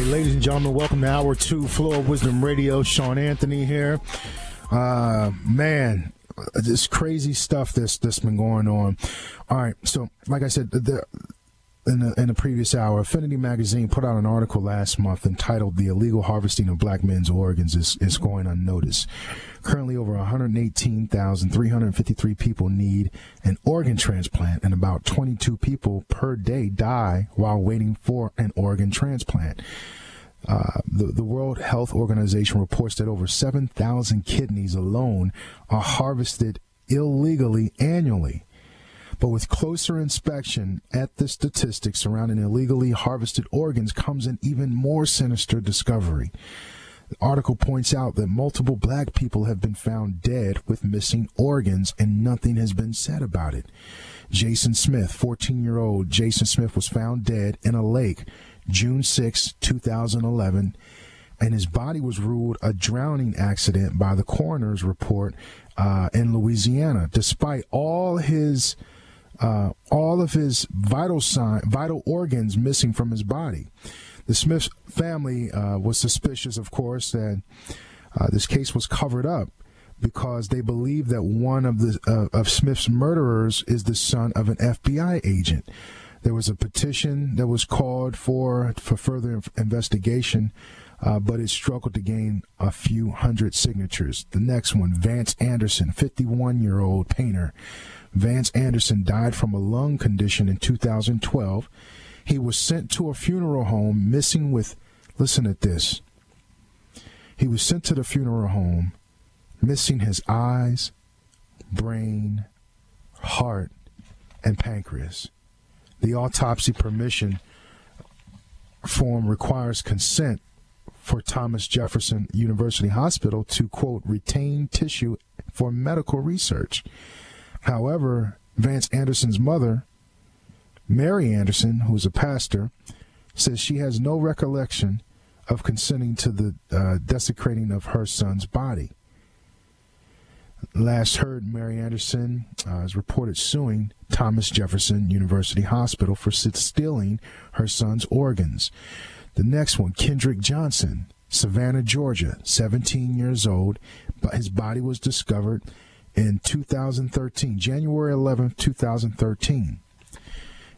right, ladies and gentlemen, welcome to Hour 2, Flow of Wisdom Radio. Sean Anthony here. Man, this crazy stuff that's been going on. All right, so like I said, in the previous hour, Affinity Magazine put out an article last month entitled "The Illegal Harvesting of Black Men's Organs is Going Unnoticed." Currently, over 118,353 people need an organ transplant, and about 22 people per day die while waiting for an organ transplant. The World Health Organization reports that over 7,000 kidneys alone are harvested illegally annually. But with closer inspection at the statistics surrounding illegally harvested organs comes an even more sinister discovery. The article points out that multiple black people have been found dead with missing organs, and nothing has been said about it. Jason Smith, 14-year-old Jason Smith, was found dead in a lake June 6, 2011, and his body was ruled a drowning accident by the coroner's report in Louisiana, despite all of his vital organs missing from his body. The Smith family was suspicious, of course, that this case was covered up because they believe that one of Smith's murderers is the son of an FBI agent. There was a petition that was called for further investigation, but it struggled to gain a few hundred signatures. The next one, Vance Anderson, 51-year-old painter. Vance Anderson died from a lung condition in 2012. He was sent to a funeral home missing with, listen at this. He was sent to the funeral home missing his eyes, brain, heart, and pancreas. The autopsy permission form requires consent for Thomas Jefferson University Hospital to, quote, retain tissue for medical research. However, Vance Anderson's mother, Mary Anderson, who is a pastor, says she has no recollection of consenting to the desecrating of her son's body. Last heard, Mary Anderson is reported suing Thomas Jefferson University Hospital for stealing her son's organs. The next one, Kendrick Johnson, Savannah, Georgia, 17 years old, but his body was discovered in January 11, 2013.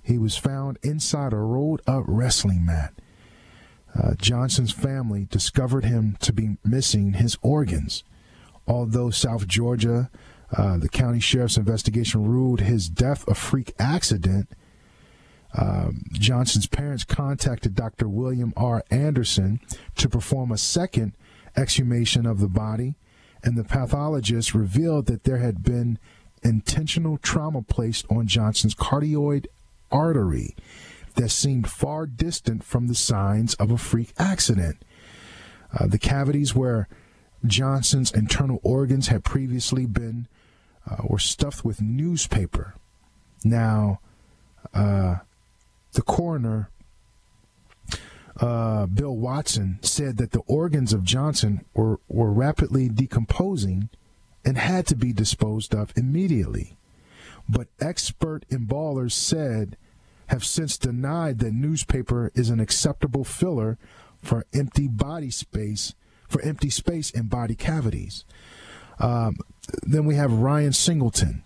He was found inside a rolled-up wrestling mat. Johnson's family discovered him to be missing his organs. Although South Georgia, the county sheriff's investigation ruled his death a freak accident, Johnson's parents contacted Dr. William R. Anderson to perform a second exhumation of the body, and the pathologist revealed that there had been intentional trauma placed on Johnson's carotid artery that seemed far distant from the signs of a freak accident. The cavities where Johnson's internal organs had previously been were stuffed with newspaper. Now, the coroner, Bill Watson, said that the organs of Johnson were rapidly decomposing and had to be disposed of immediately. But expert embalmers have since denied that newspaper is an acceptable filler for empty space in body cavities. Then we have Ryan Singleton.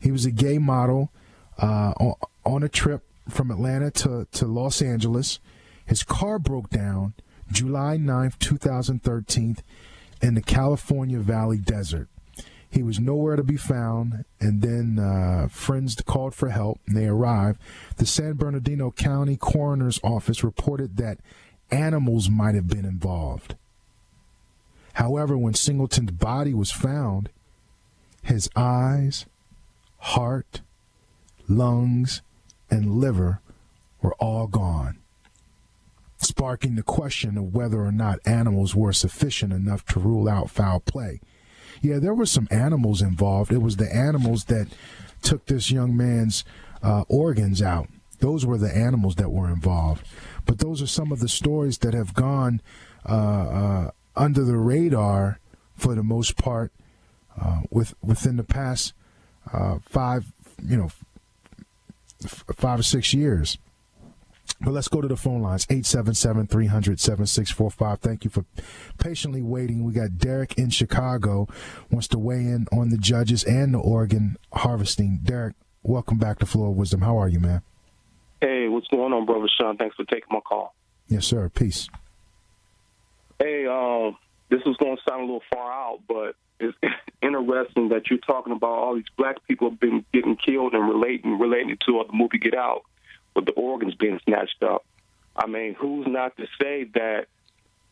He was a gay model on a trip from Atlanta to Los Angeles. His car broke down July 9th, 2013 in the California Valley Desert. He was nowhere to be found, and then friends called for help, and they arrived. The San Bernardino County Coroner's Office reported that animals might have been involved. However, when Singleton's body was found, his eyes, heart, lungs, and liver were all gone, sparking the question of whether or not animals were sufficient enough to rule out foul play. Yeah, there were some animals involved. It was the animals that took this young man's organs out. Those were the animals that were involved. But those are some of the stories that have gone under the radar for the most part within the past 5 or 6 years. But let's go to the phone lines, 877-300-7645. Thank you for patiently waiting. We got Derek in Chicago, wants to weigh in on the judges and the organ harvesting. Derek, welcome back to Flow of Wisdom. How are you, man? Hey, what's going on, Brother Sean? Thanks for taking my call. Yes, sir. Peace. Hey, this is going to sound a little far out, but it's interesting that you're talking about all these black people have been getting killed and relating it to the movie Get Out, with the organs being snatched up. I mean, who's not to say that,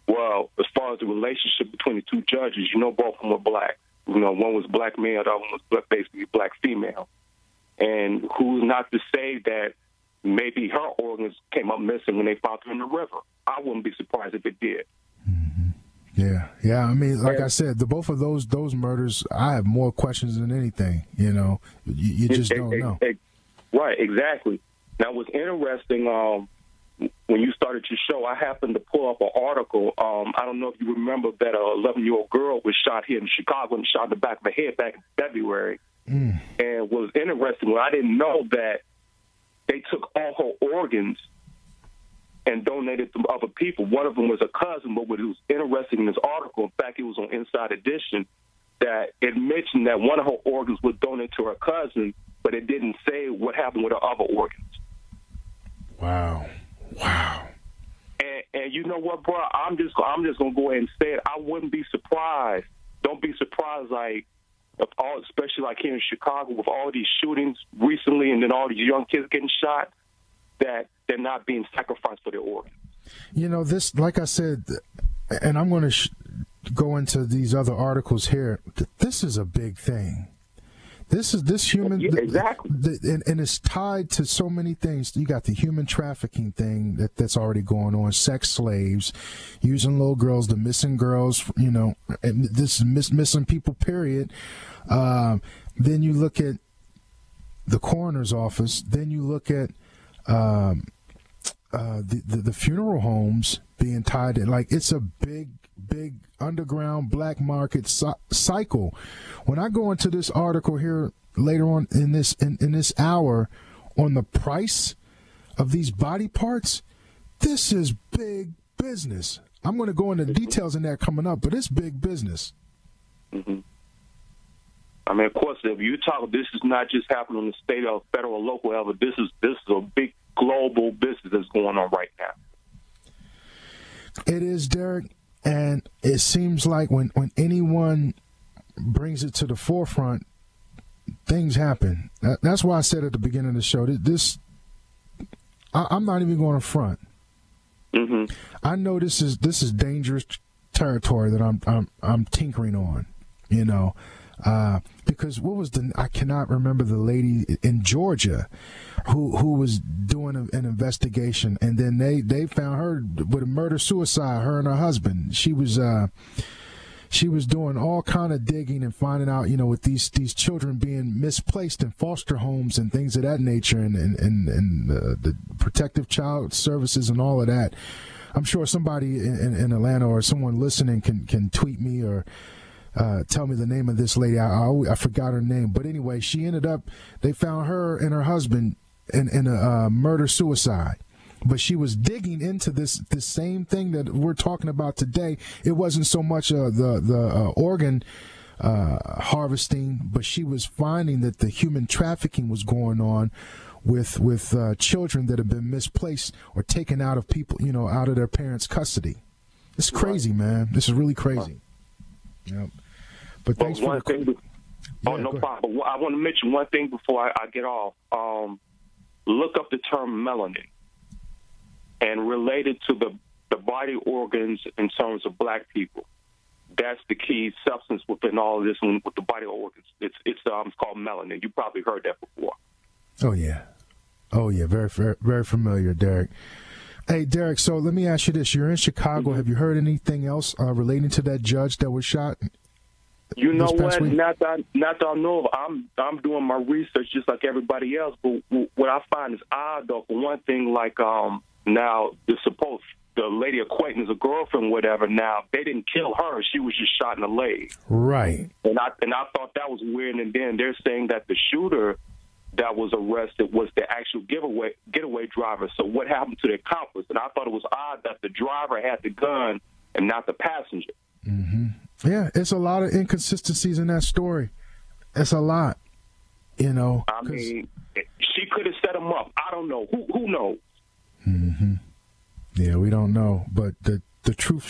well, as far as the relationship between the two judges, you know, both of them were black. You know, one was black male, the other one was basically black female. And who's not to say that maybe her organs came up missing when they found her in the river? I wouldn't be surprised if it did. Mm-hmm. Yeah, yeah. I mean, like I said, the both of those murders, I have more questions than anything. You know, you just don't know. Right, exactly. Now, what's interesting, when you started your show, I happened to pull up an article. I don't know if you remember that an 11-year-old girl was shot here in Chicago and shot in the back of her head back in February. Mm. And what was interesting, well, I didn't know that they took all her organs and donated to other people. One of them was a cousin, but what was interesting in this article, in fact, it was on Inside Edition, that it mentioned that one of her organs was donated to her cousin, but it didn't say what happened with her other organs. Wow. Wow. And you know what, bro? I'm just gonna go ahead and say it. I wouldn't be surprised. Don't be surprised, like, especially like here in Chicago with all these shootings recently and then all these young kids getting shot, that they're not being sacrificed for their organs. You know, this, like I said, and I'm going to go into these other articles here. This is a big thing. This is this human, yeah, exactly. And it's tied to so many things. You got the human trafficking thing that's already going on, sex slaves, using little girls, the missing girls, you know, and this missing people, period. Then you look at the coroner's office. Then you look at the funeral homes being tied in. Like, it's a big underground black market cycle. When I go into this article here later on in this hour on the price of these body parts, this is big business. I'm going to go into details in that coming up, but it's big business. Mm-hmm. I mean, of course, if you talk, this is not just happening in the state or federal or local level. This is a big global business that's going on right now. It is, Derek. And it seems like when anyone brings it to the forefront, things happen. That's why I said at the beginning of the show, I'm not even going to front. Mm-hmm. I know this is dangerous territory that I'm tinkering on, you know, because I cannot remember the lady in Georgia who was doing an investigation, and then they found her with a murder-suicide, her and her husband. She was doing all kind of digging and finding out, you know, with these children being misplaced in foster homes and things of that nature, and the protective child services and all of that. I'm sure somebody in Atlanta or someone listening can tweet me or tell me the name of this lady. I forgot her name. But anyway, she ended up, they found her and her husband in a murder-suicide. But she was digging into this same thing that we're talking about today. It wasn't so much the organ harvesting, but she was finding that the human trafficking was going on with children that have been misplaced or taken out of people, you know, out of their parents' custody. It's crazy, man. This is really crazy. Yep. But thanks for the... Oh, no problem. I want to mention one thing before I get off. Look up the term melanin and relate it to the body organs in terms of black people. That's the key substance within all of this with the body organs. It's called melanin. You probably heard that before. Oh, yeah. Oh, yeah. Very, very, very familiar, Derek. Hey, Derek, so let me ask you this. You're in Chicago. Mm-hmm. Have you heard anything else relating to that judge that was shot? You know what? Not that I know of. I'm doing my research just like everybody else. But what I find is odd, though, for one thing, like now the lady acquaintance, a girlfriend, whatever. Now they didn't kill her; she was just shot in the leg. Right. And I thought that was weird. And then they're saying that the shooter that was arrested was the actual getaway driver. So what happened to the accomplice? And I thought it was odd that the driver had the gun and not the passenger. Mm-hmm. Yeah, it's a lot of inconsistencies in that story. It's a lot, you know. I mean, she could have set him up. I don't know. Who knows? Mm-hmm. Yeah, we don't know. But the truth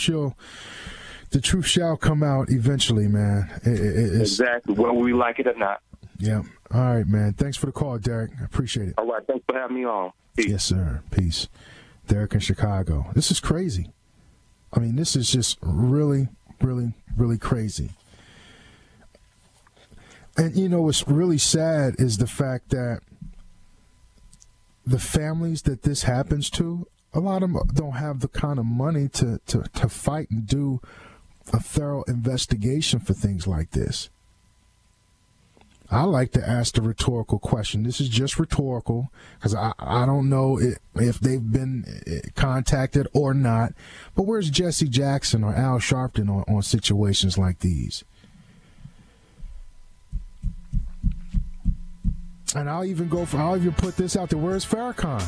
shall come out eventually, man. Exactly, whether we like it or not. Yeah. All right, man. Thanks for the call, Derek. I appreciate it. All right. Thanks for having me on. Peace. Yes, sir. Peace. Derek in Chicago. This is crazy. I mean, this is just really, really, really crazy. And, you know, what's really sad is the fact that the families that this happens to, a lot of them don't have the kind of money to fight and do a thorough investigation for things like this. I like to ask the rhetorical question. This is just rhetorical because I don't know if they've been contacted or not. But where's Jesse Jackson or Al Sharpton on situations like these? And I'll even put this out there. Where's Farrakhan?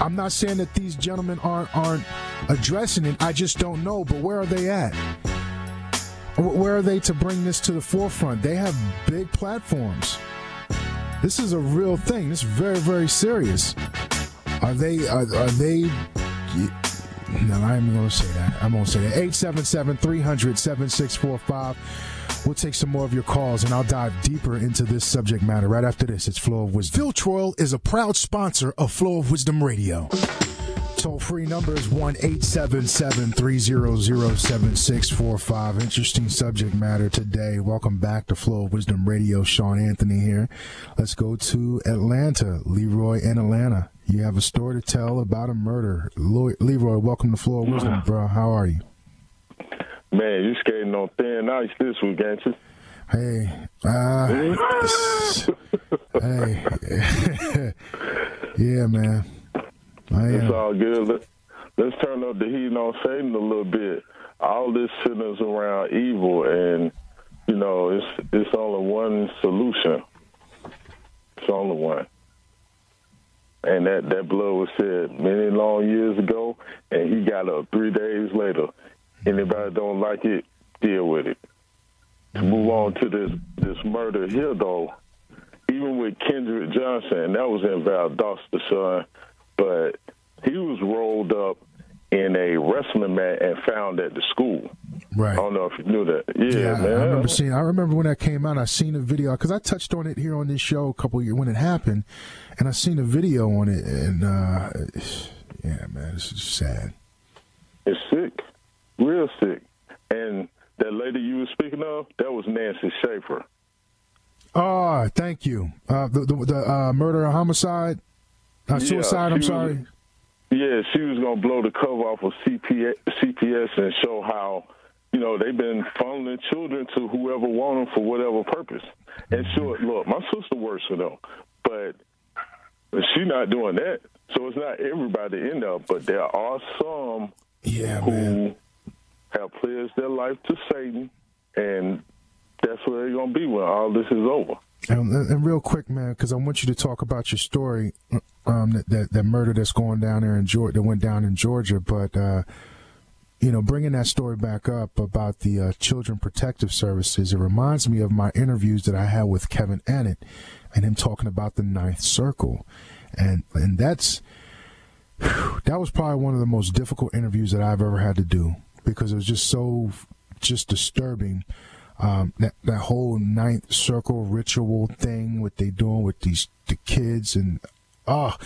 I'm not saying that these gentlemen aren't addressing it. I just don't know. But where are they at? Where are they to bring this to the forefront? They have big platforms. This is a real thing. This is very, very serious. Are they? No, I'm going to say that. I'm going to say that. 877-300-7645. We'll take some more of your calls, and I'll dive deeper into this subject matter right after this. It's Flow of Wisdom. Phil Troil is a proud sponsor of Flow of Wisdom Radio. Toll-free number is 1-877-300-7645. Interesting subject matter today. Welcome back to Flow of Wisdom Radio. Sean Anthony here. Let's go to Atlanta. Leroy in Atlanta. You have a story to tell about a murder. Leroy, welcome to Flow of Wisdom, bro. How are you? Man, you skating on thin ice this week, ain't you? Hey. Hey. Yeah, man. It's all good. Let's turn up the heat on Satan a little bit. All this centers around evil, and you know it's only one solution. It's only one, and that blood was shed many long years ago, and he got up 3 days later. Anybody don't like it, deal with it. To move on to this murder here, though, even with Kendrick Johnson, that was in Valdosta, son. But he was rolled up in a wrestling mat and found at the school. Right. I don't know if you knew that. Yeah, man. I remember when that came out, I seen a video, because I touched on it here on this show a couple of years when it happened, and I seen a video on it, and yeah, man, it's just sad. It's sick, real sick. And that lady you were speaking of, that was Nancy Schaefer. Oh, thank you. The murder or homicide? Suicide, I'm sorry. Yeah, she was going to blow the cover off of CPS and show how, you know, they've been funneling children to whoever want them for whatever purpose. And sure, look, my sister works for them, but she's not doing that. So it's not everybody in there, but there are some who have pledged their life to Satan, and that's where they're going to be when all this is over. And real quick, man, because I want you to talk about your story, that murder that's going down there in Georgia, that went down in Georgia. But you know, bringing that story back up about the Children Protective Services, it reminds me of my interviews that I had with Kevin Annett, and him talking about the Ninth Circle, and that was probably one of the most difficult interviews that I've ever had to do, because it was just so disturbing. That whole Ninth Circle ritual thing, what they doing with the kids, and how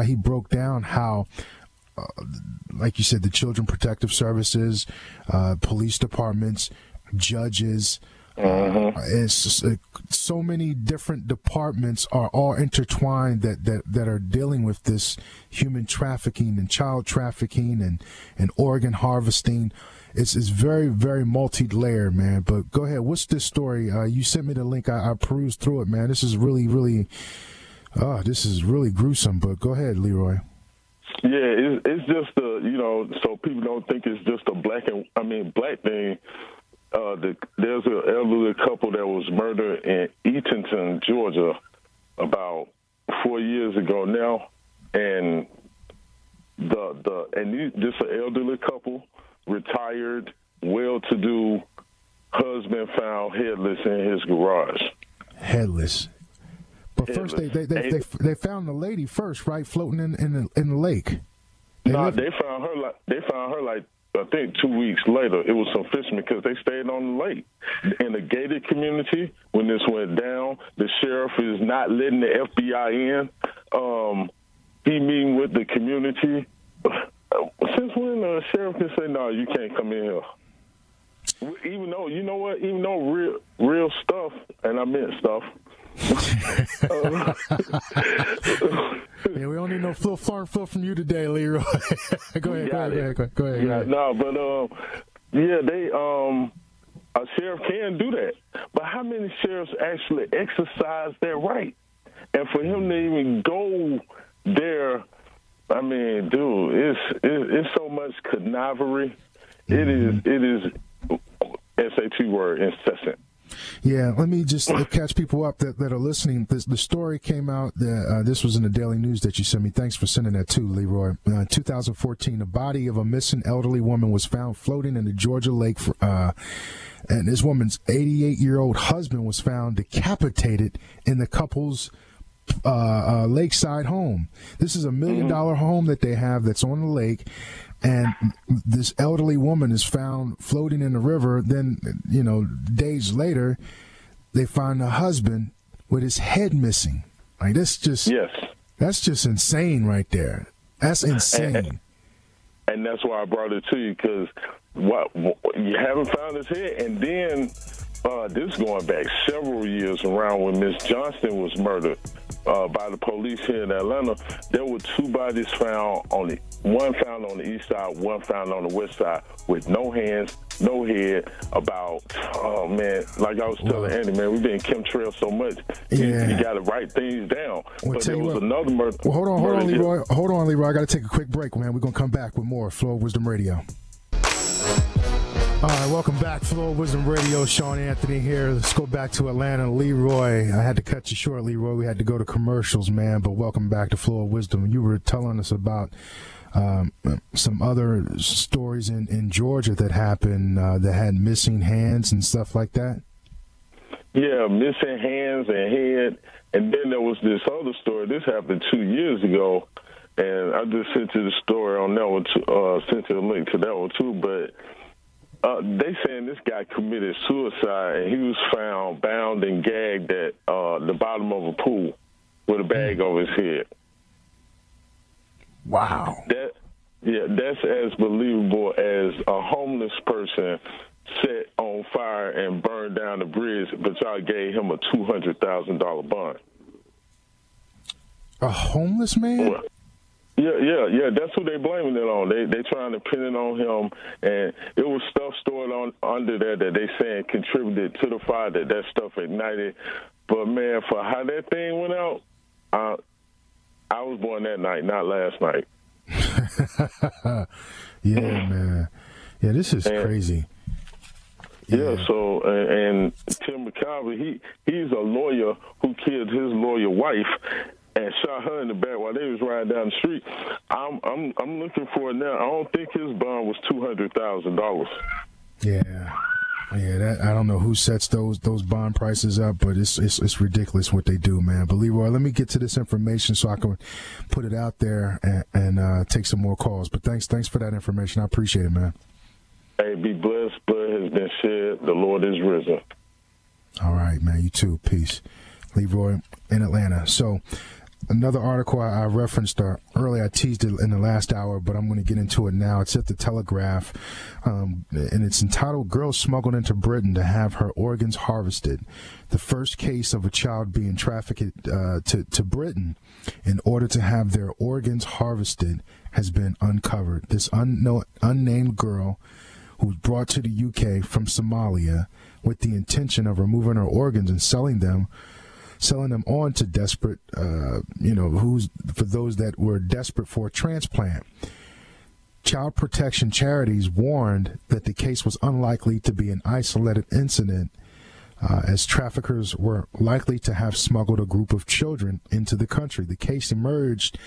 he broke down how, like you said, the Children Protective Services, police departments, judges, so many different departments are all intertwined that are dealing with this human trafficking and child trafficking and organ harvesting. It's very, very multi-layered, man. But go ahead. What's this story? You sent me the link. I perused through it, man. This is really, really, this is really gruesome. But go ahead, Leroy. Yeah, it's just so people don't think it's just a black thing. There's an elderly couple that was murdered in Eatonton, Georgia, about 4 years ago now, and this an elderly couple, retired, well-to-do husband found headless in his garage. Headless. But headless. First, they found the lady first, right, floating in the lake. They found her like I think 2 weeks later. It was some fishermen because they stayed on the lake. In the gated community, when this went down, the sheriff is not letting the FBI in. He meeting with the community. Since when the sheriff can say, no, you can't come in here? Even though, you know what, even though real stuff, and I meant stuff. Yeah, we don't need no farm flow from you today, Leroy. Go ahead. A sheriff can do that. But how many sheriffs actually exercise their right? And for him to even go there, I mean, dude, it's so much connivery. It is SAT word, incessant. Yeah, let me just catch people up that are listening. The story came out, this was in the Daily News that you sent me. Thanks for sending that too, Leroy. 2014, the body of a missing elderly woman was found floating in the Georgia lake, and this woman's 88-year-old husband was found decapitated in the couple's lakeside home. This is a $1 million home that they have that's on the lake. And this elderly woman is found floating in the river. Then, you know, days later, they find the husband with his head missing. Like, that's just insane right there. That's insane. And that's why I brought it to you, because you haven't found his head. And then this going back several years around when Miss Johnston was murdered by the police here in Atlanta, there were two bodies found on the one found on the east side, one found on the west side, with no hands, no head. About, oh man, like I was telling Andy, man, we've been chemtrail so much. Yeah. You got to write things down. Well, but there was another murder. Well, hold on, Leroy. Hold on, Leroy. I got to take a quick break, man. We're going to come back with more Flow of Wisdom Radio. All right, welcome back. Flow of Wisdom Radio, Sean Anthony here. Let's go back to Atlanta. Leroy, I had to cut you short, Leroy. We had to go to commercials, man, but welcome back to Flow of Wisdom. You were telling us about some other stories in Georgia that happened that had missing hands and stuff like that? Yeah, missing hands and head. And then there was this other story. This happened 2 years ago, and I just sent you the story on that one, sent you a link to that one too, but... they saying this guy committed suicide, and he was found bound and gagged at the bottom of a pool with a bag over his head. Wow. That's as believable as a homeless person set on fire and burned down the bridge, but y'all gave him a $200,000 bond. A homeless man? Well, Yeah. That's who they blaming it on. They trying to pin it on him, and it was stuff stored on under there that they saying contributed to the fire, that stuff ignited. But man, for how that thing went out, I was born that night, not last night. Yeah, man. Yeah, this is crazy. Yeah. So and Tim McCarver, he's a lawyer who killed his lawyer wife and shot her in the back while they was riding down the street. I'm looking for it now. I don't think his bond was $200,000. Yeah. That, I don't know who sets those bond prices up, but it's ridiculous what they do, man. But Leroy, let me get to this information so I can put it out there and take some more calls. But thanks for that information. I appreciate it, man. Hey, be blessed. Blood has been shed. The Lord is risen. All right, man. You too. Peace, Leroy in Atlanta. So. Another article I referenced earlier, I teased it in the last hour, but I'm going to get into it now. It's at the Telegraph, and it's entitled, Girl Smuggled into Britain to Have Her Organs Harvested. The first case of a child being trafficked to Britain in order to have their organs harvested has been uncovered. This unnamed girl who was brought to the UK from Somalia with the intention of removing her organs and selling them on to desperate, for those that were desperate for a transplant. Child protection charities warned that the case was unlikely to be an isolated incident as traffickers were likely to have smuggled a group of children into the country. The case emerged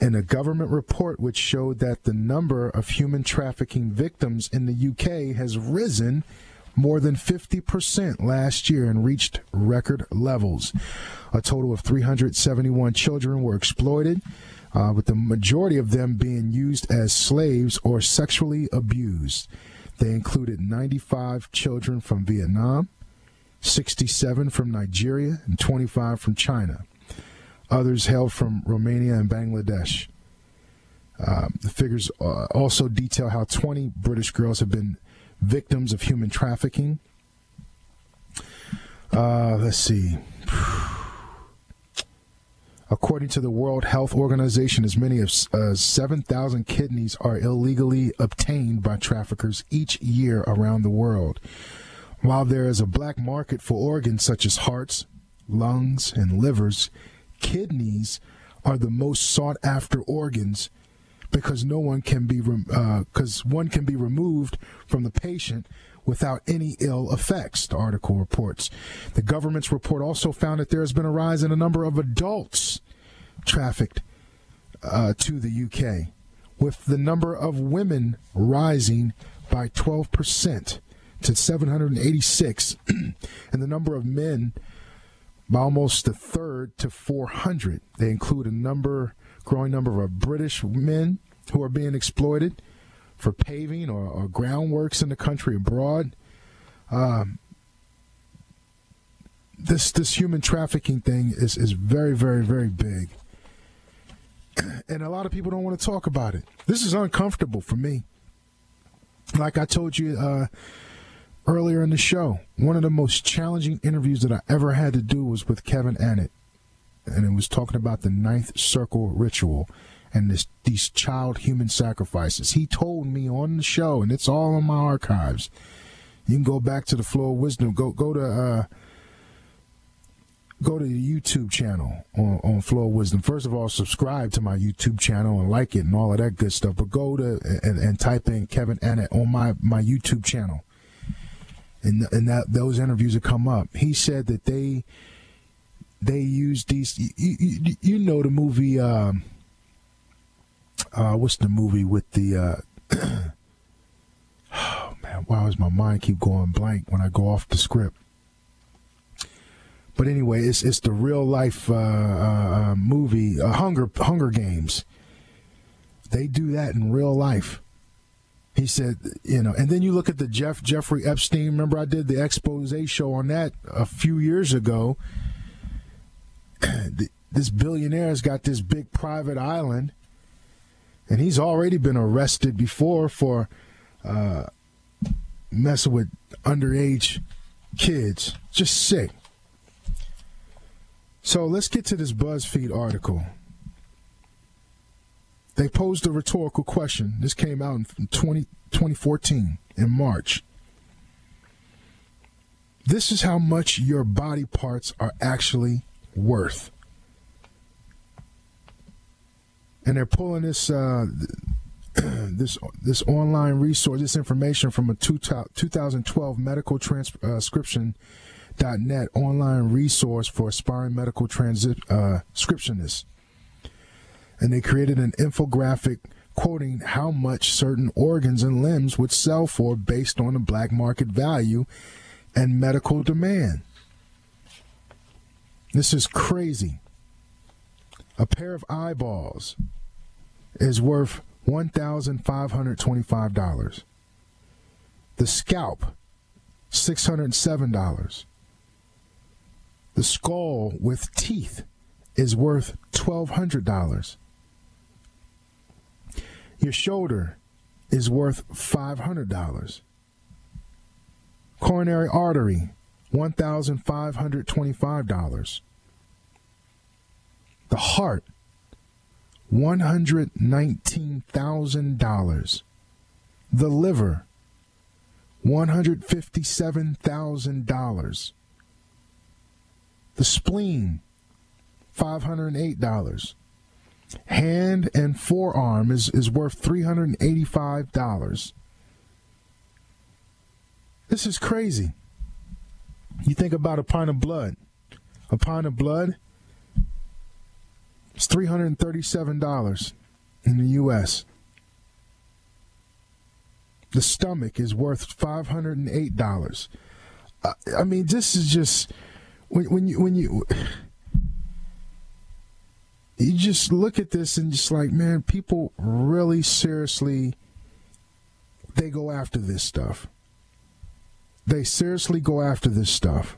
in a government report which showed that the number of human trafficking victims in the UK has risen more than 50% last year and reached record levels. A total of 371 children were exploited, with the majority of them being used as slaves or sexually abused. They included 95 children from Vietnam, 67 from Nigeria, and 25 from China. Others hailed from Romania and Bangladesh. The figures also detail how 20 British girls have been victims of human trafficking. Let's see. According to the World Health Organization, as many as 7,000 kidneys are illegally obtained by traffickers each year around the world. While there is a black market for organs such as hearts, lungs, and livers, kidneys are the most sought-after organs because one can be removed from the patient without any ill effects, the article reports. The government's report also found that there has been a rise in the number of adults trafficked to the UK, with the number of women rising by 12% to 786, and the number of men by almost a third to 400. They include a growing number of British men who are being exploited for paving or groundworks in the country abroad. This human trafficking thing is very, very, very big. And a lot of people don't want to talk about it. This is uncomfortable for me. Like I told you earlier in the show, one of the most challenging interviews that I ever had to do was with Kevin Annett. And it was talking about the Ninth Circle ritual and these child human sacrifices. He told me on the show, and it's all in my archives. You can go back to the Flow of Wisdom. Go to the YouTube channel on Flow of Wisdom. First of all, subscribe to my YouTube channel and like it and all of that good stuff. But go to and type in Kevin Annett on my YouTube channel, and those interviews will come up. He said that they use these. You know the movie. What's the movie with the oh man, why does my mind keep going blank when I go off the script? But anyway, it's the real life movie, Hunger Games. They do that in real life. He said, you know, and then you look at the Jeffrey Epstein. Remember, I did the expose show on that a few years ago. This billionaire's got this big private island. And he's already been arrested before for messing with underage kids. Just sick. So let's get to this BuzzFeed article. They posed a rhetorical question. This came out in 2014, in March. This is how much your body parts are actually worth. And they're pulling this this online resource, this information from a 2012 medical transcription.net online resource for aspiring medical transcriptionists. And they created an infographic quoting how much certain organs and limbs would sell for based on the black market value and medical demand. This is crazy. A pair of eyeballs is worth $1,525. The scalp, $607. The skull with teeth is worth $1,200. Your shoulder is worth $500. Coronary artery, $1,525. The heart, $119,000. The liver, $157,000. The spleen, $508. Hand and forearm is worth $385. This is crazy. You think about a pint of blood. A pint of blood is $337 in the U.S. The stomach is worth $508. I mean, this is just when you just look at this and just like, man, people really seriously, they go after this stuff. They seriously go after this stuff.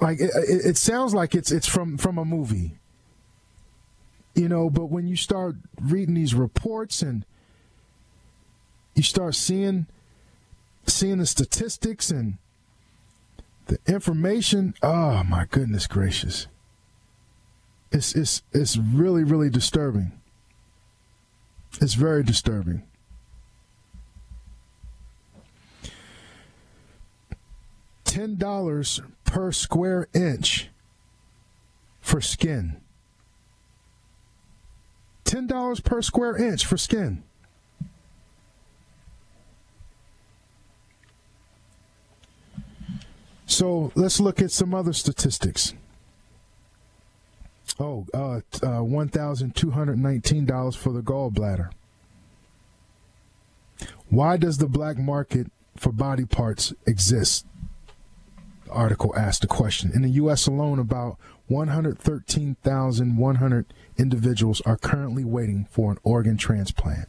Like it sounds like it's from a movie, you know. But when you start reading these reports and you start seeing the statistics and the information, oh my goodness gracious, it's really, really disturbing. It's very disturbing. $10 per square inch for skin. $10 per square inch for skin. So let's look at some other statistics. Oh, $1,219 for the gallbladder. Why does the black market for body parts exist? The article asked the question. In the U.S. alone, about 113,100 individuals are currently waiting for an organ transplant.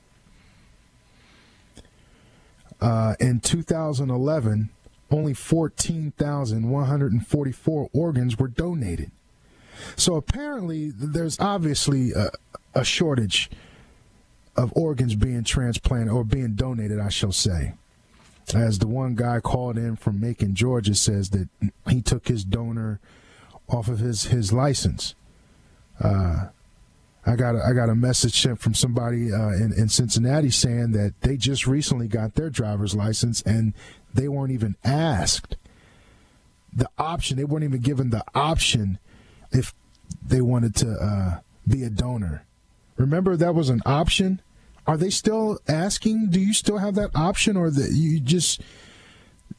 In 2011, only 14,144 organs were donated. So apparently, there's obviously a shortage of organs being transplanted or being donated, I shall say. As the one guy called in from Macon, Georgia, says that he took his donor off of his license. I got a message sent from somebody in Cincinnati saying that they just recently got their driver's license and they weren't even asked the option. They weren't even given the option if they wanted to be a donor. Remember, that was an option. Are they still asking? Do you still have that option, or that you just,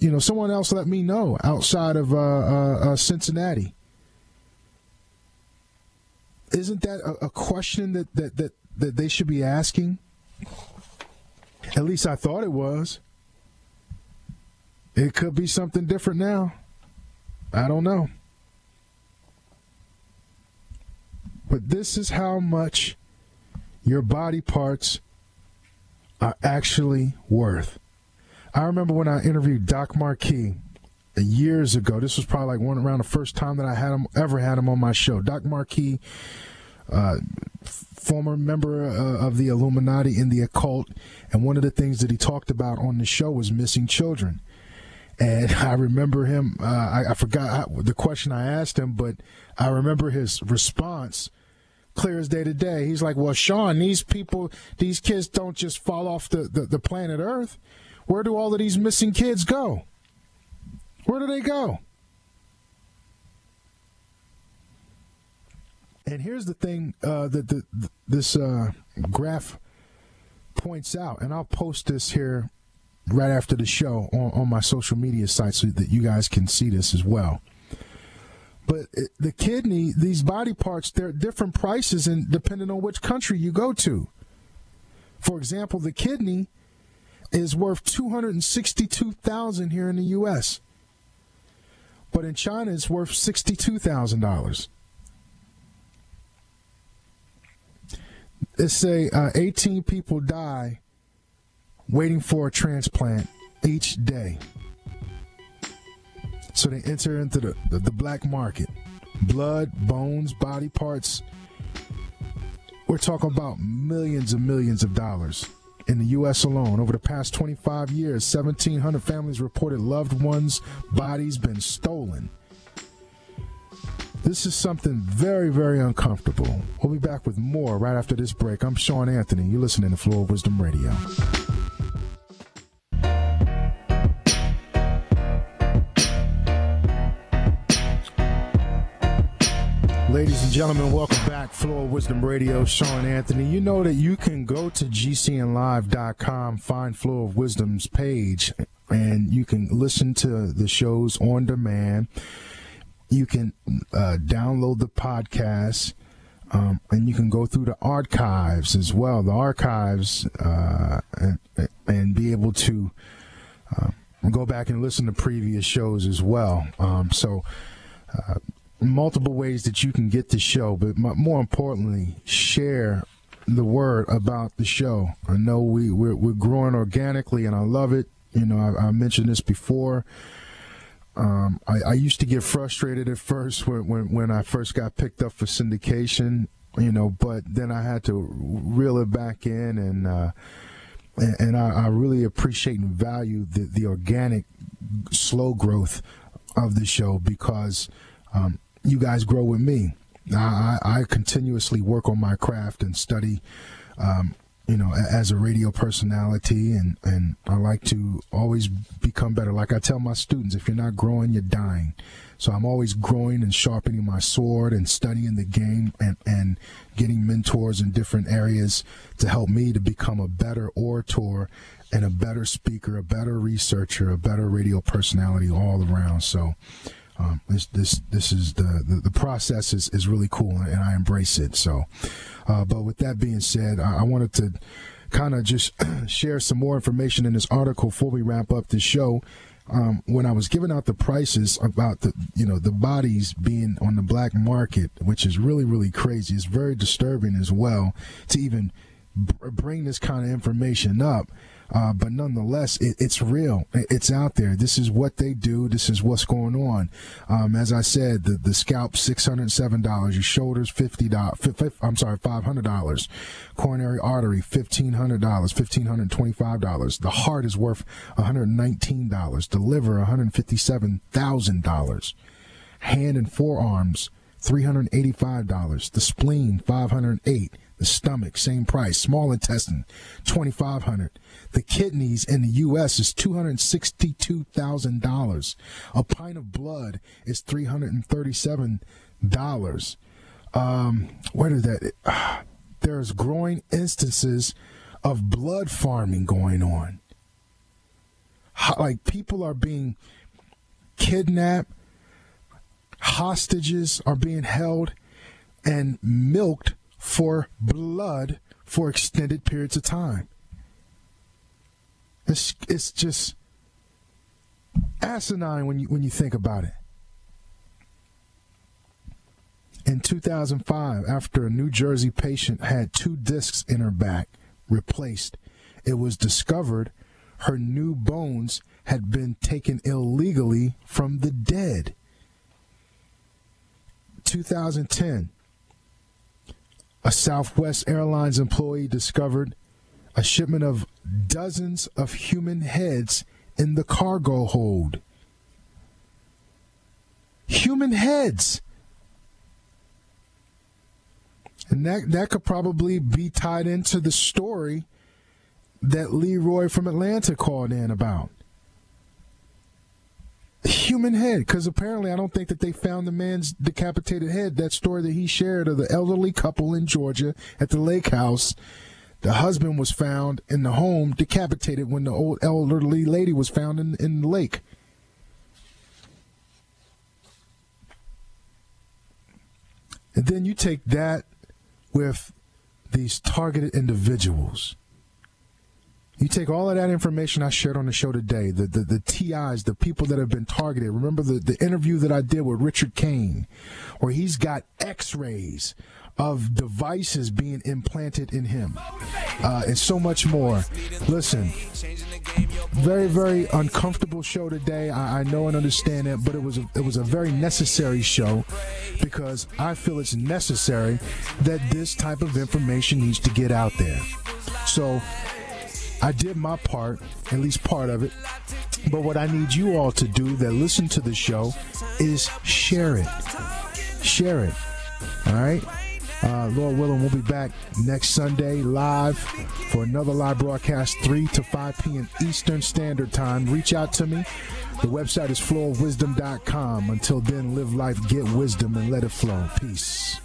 you know, someone else let me know outside of Cincinnati? Isn't that a question that they should be asking? At least I thought it was. It could be something different now. I don't know. But this is how much your body parts are actually worth. I remember when I interviewed Doc Marquis years ago. This was probably like one around the first time that I ever had him on my show. Doc Marquis, former member of the Illuminati and the occult, and one of the things that he talked about on the show was missing children. And I remember him, I forgot the question I asked him, but I remember his response clear as day today. He's like, well, Sean, these kids don't just fall off the planet Earth. Where do all of these missing kids go? Where do they go? And here's the thing that this graph points out, and I'll post this here right after the show on my social media site so that you guys can see this as well. But the kidney, these body parts, they're at different prices and depending on which country you go to. For example, the kidney is worth $262,000 here in the U.S., but in China it's worth $62,000. They say 18 people die waiting for a transplant each day. So they enter into the black market. Blood, bones, body parts. We're talking about millions and millions of dollars in the U.S. alone. Over the past 25 years, 1,700 families reported loved ones' bodies been stolen. This is something very, very uncomfortable. We'll be back with more right after this break. I'm Sean Anthony. You're listening to Flow of Wisdom Radio. Ladies and gentlemen, welcome back. Flow of Wisdom Radio, Sean Anthony. You know that you can go to gcnlive.com, find Flow of Wisdom's page, and you can listen to the shows on demand. You can download the podcast, and you can go through the archives as well. The archives and be able to go back and listen to previous shows as well. So multiple ways that you can get the show, but more importantly, share the word about the show. I know we're growing organically, and I love it. You know, I mentioned this before. I used to get frustrated at first when I first got picked up for syndication, you know, but then I had to reel it back in, and I really appreciate and value the organic, slow growth of the show, because you guys grow with me. I continuously work on my craft and study, you know, as a radio personality, and I like to always become better. Like I tell my students, if you're not growing, you're dying. So I'm always growing and sharpening my sword and studying the game, and getting mentors in different areas to help me to become a better orator and a better speaker, a better researcher, a better radio personality all around. So this is the process is really cool, and I embrace it. So, but with that being said, I wanted to kind of just share some more information in this article before we wrap up the show. When I was giving out the prices about the bodies being on the black market, which is really, really crazy. It's very disturbing as well to even bring this kind of information up. But nonetheless, it's real. It's out there. This is what they do. This is what's going on. As I said, the scalp, $607. Your shoulders, $500. Coronary artery, $1,500. $1,525. The heart is worth $119. The liver, $157,000. Hand and forearms, $385. The spleen, $508. The stomach, same price. Small intestine, $2,500. The kidneys in the U.S. is $262,000. A pint of blood is $337. There's growing instances of blood farming going on. Like people are being kidnapped, hostages are being held and milked for blood for extended periods of time. It's just asinine when you think about it. In 2005, after a New Jersey patient had two discs in her back replaced, it was discovered her new bones had been taken illegally from the dead. 2010, a Southwest Airlines employee discovered a shipment of dozens of human heads in the cargo hold. Human heads! And that could probably be tied into the story that Leroy from Atlanta called in about. Human head, because apparently I don't think that they found the man's decapitated head. That story that he shared of the elderly couple in Georgia at the lake house, the husband was found in the home decapitated when the old elderly lady was found in the lake. And then you take that with these targeted individuals. You take all of that information I shared on the show today, the TIs, the people that have been targeted. Remember the interview that I did with Richard Kane, where he's got x-rays of devices being implanted in him, and so much more. Listen, very, very uncomfortable show today. I know and understand that, but it was a very necessary show, because I feel it's necessary that this type of information needs to get out there. So I did my part, at least part of it, but what I need you all to do that listen to the show is share it. Share it. All right? Lord willing, we'll be back next Sunday live for another live broadcast, 3 to 5 p.m. Eastern Standard Time. Reach out to me. The website is flowofwisdom.com. Until then, live life, get wisdom, and let it flow. Peace.